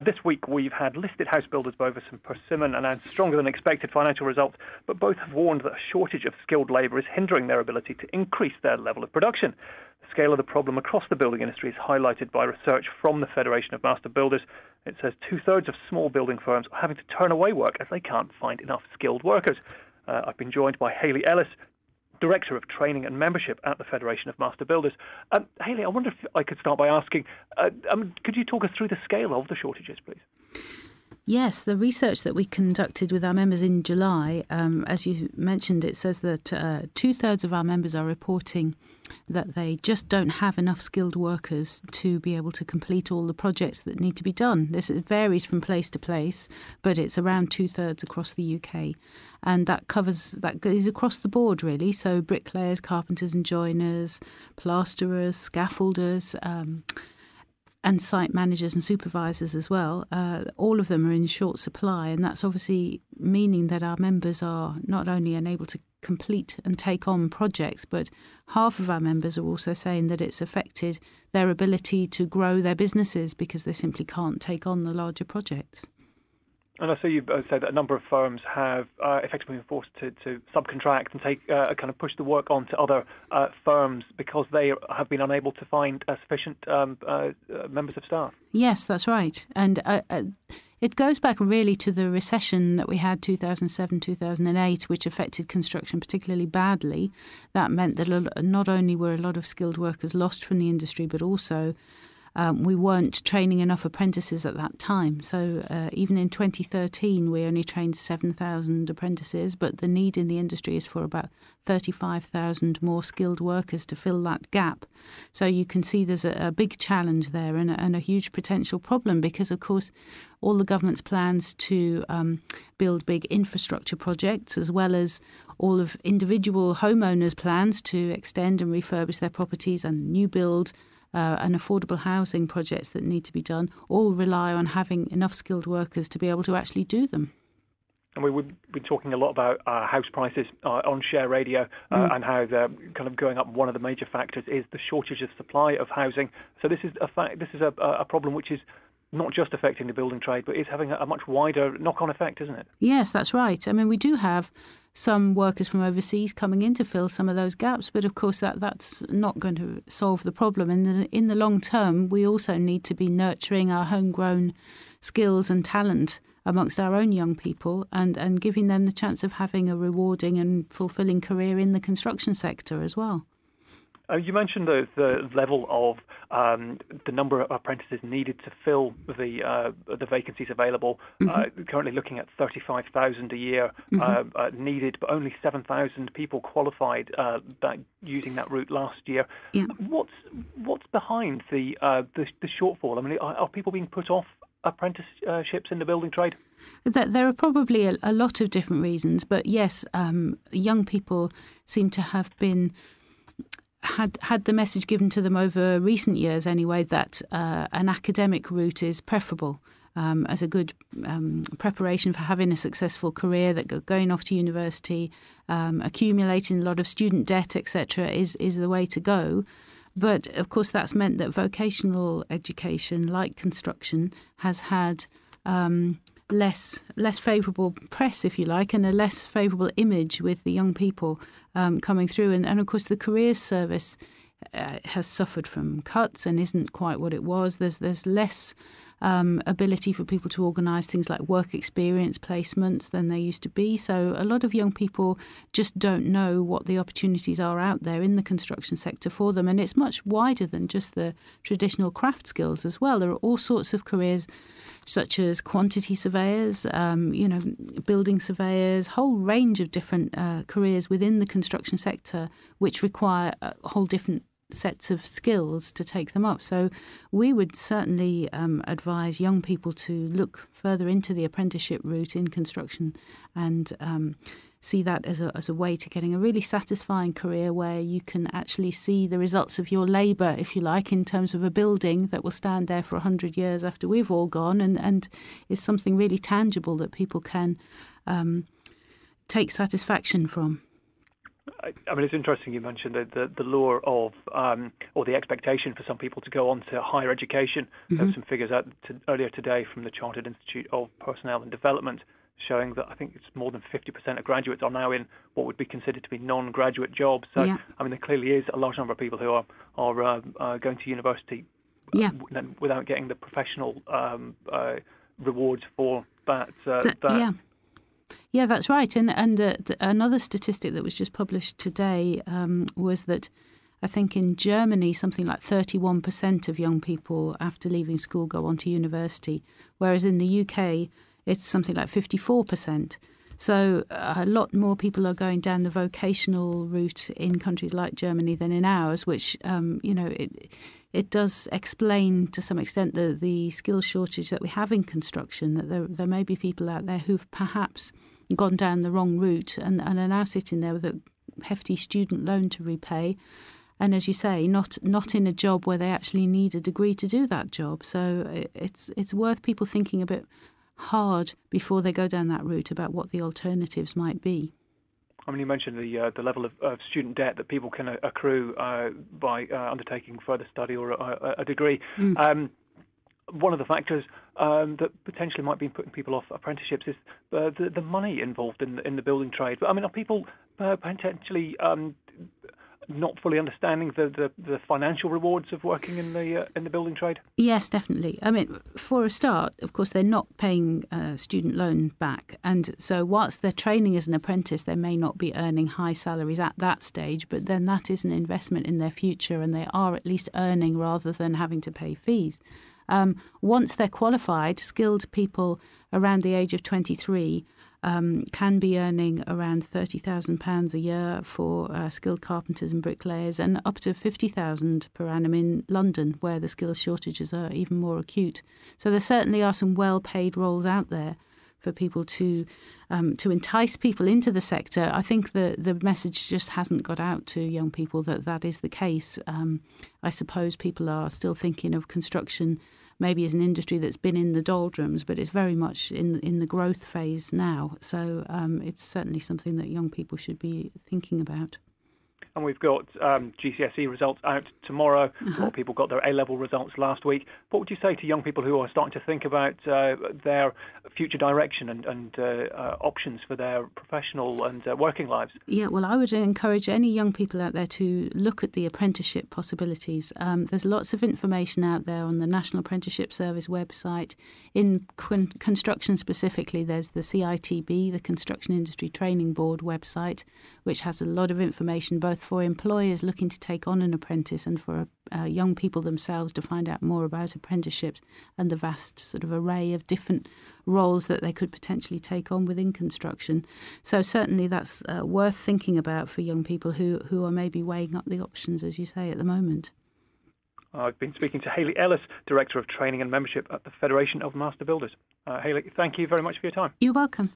This week we've had listed house builders Bovis and Persimmon announce stronger than expected financial results, but both have warned that a shortage of skilled labour is hindering their ability to increase their level of production. The scale of the problem across the building industry is highlighted by research from the Federation of Master Builders. It says two-thirds of small building firms are having to turn away work as they can't find enough skilled workers. I've been joined by Hayley Ellis, Director of Training and Membership at the Federation of Master Builders. Hayley, I wonder if I could start by asking, could you talk us through the scale of the shortages, please? Yes, the research that we conducted with our members in July, as you mentioned, it says that two-thirds of our members are reporting that they just don't have enough skilled workers to be able to complete all the projects that need to be done. This varies from place to place, but it's around two-thirds across the UK. And that is across the board, really. So bricklayers, carpenters and joiners, plasterers, scaffolders, and site managers and supervisors as well, all of them are in short supply, and that's obviously meaning that our members are not only unable to complete and take on projects, but half of our members are also saying that it's affected their ability to grow their businesses because they simply can't take on the larger projects. And I see you said that a number of firms have effectively been forced to subcontract and take kind of push the work on to other firms because they have been unable to find sufficient members of staff. Yes, that's right. And it goes back really to the recession that we had 2007, 2008, which affected construction particularly badly. That meant that not only were a lot of skilled workers lost from the industry, but also we weren't training enough apprentices at that time. So even in 2013, we only trained 7,000 apprentices, but the need in the industry is for about 35,000 more skilled workers to fill that gap. So you can see there's a big challenge there and a huge potential problem because, of course, all the government's plans to build big infrastructure projects, as well as all of individual homeowners' plans to extend and refurbish their properties and new build and affordable housing projects that need to be done, all rely on having enough skilled workers to be able to actually do them. And we would be talking a lot about house prices on Share Radio and how they're kind of going up. One of the major factors is the shortage of supply of housing. So this is a problem which is not just affecting the building trade, but is having a much wider knock-on effect, isn't it? Yes, that's right. I mean, we do have some workers from overseas coming in to fill some of those gaps, but of course that's not going to solve the problem. And in the long term, we also need to be nurturing our homegrown skills and talent amongst our own young people and giving them the chance of having a rewarding and fulfilling career in the construction sector as well. You mentioned the level of the number of apprentices needed to fill the vacancies available. Currently looking at 35,000 a year needed, but only 7,000 people qualified using that route last year. Yeah. What's behind the shortfall? I mean, are people being put off apprenticeships in the building trade? There are probably a lot of different reasons, but yes, young people seem to have been had the message given to them over recent years anyway that an academic route is preferable as a good preparation for having a successful career, that going off to university, accumulating a lot of student debt, etc. is the way to go. But of course that's meant that vocational education like construction has had less favourable press, if you like, and a less favourable image with the young people coming through. And of course, the careers service has suffered from cuts and isn't quite what it was. There's less ability for people to organise things like work experience placements than they used to be. So a lot of young people just don't know what the opportunities are out there in the construction sector for them. And it's much wider than just the traditional craft skills as well. There are all sorts of careers such as quantity surveyors, building surveyors, whole range of different careers within the construction sector, which require a whole different sets of skills to take them up. So we would certainly advise young people to look further into the apprenticeship route in construction and see that as a way to getting a really satisfying career where you can actually see the results of your labour, if you like, in terms of a building that will stand there for 100 years after we've all gone and is something really tangible that people can take satisfaction from. I mean, it's interesting you mentioned the lure of, or the expectation for some people to go on to higher education. Mm-hmm. There were some figures out earlier today from the Chartered Institute of Personnel and Development showing that I think it's more than 50% of graduates are now in what would be considered to be non-graduate jobs. So, yeah. I mean, there clearly is a large number of people who are going to university without getting the professional rewards for that. Yeah, that's right. And another statistic that was just published today was that I think in Germany something like 31% of young people after leaving school go on to university, whereas in the UK it's something like 54%. So a lot more people are going down the vocational route in countries like Germany than in ours, which, it does explain to some extent the skill shortage that we have in construction, that there may be people out there who've perhaps gone down the wrong route and are now sitting there with a hefty student loan to repay. And as you say, not in a job where they actually need a degree to do that job. So it's worth people thinking a bit hard before they go down that route about what the alternatives might be. I mean, you mentioned the level of student debt that people can accrue by undertaking further study or a degree. Mm. One of the factors that potentially might be putting people off apprenticeships is the money involved in the building trade. But I mean, are people potentially not fully understanding the financial rewards of working in the building trade? Yes, definitely. I mean, for a start, of course, they're not paying student loan back. And so whilst they're training as an apprentice, they may not be earning high salaries at that stage, but then that is an investment in their future and they are at least earning rather than having to pay fees. Once they're qualified, skilled people around the age of 23 can be earning around £30,000 a year for skilled carpenters and bricklayers, and up to £50,000 per annum in London, where the skill shortages are even more acute. So there certainly are some well-paid roles out there for people to entice people into the sector. I think the message just hasn't got out to young people that is the case. I suppose people are still thinking of construction maybe as an industry that's been in the doldrums, but it's very much in the growth phase now. So it's certainly something that young people should be thinking about. And we've got GCSE results out tomorrow. Uh-huh. A lot of people got their A-level results last week. What would you say to young people who are starting to think about their future direction and options for their professional and working lives? Yeah, well, I would encourage any young people out there to look at the apprenticeship possibilities. There's lots of information out there on the National Apprenticeship Service website. In construction specifically, there's the CITB, the Construction Industry Training Board website, which has a lot of information both for employers looking to take on an apprentice and for young people themselves to find out more about apprenticeships and the vast sort of array of different roles that they could potentially take on within construction. So certainly that's worth thinking about for young people who are maybe weighing up the options, as you say, at the moment. I've been speaking to Hayley Ellis, Director of Training and Membership at the Federation of Master Builders. Hayley, thank you very much for your time. You're welcome.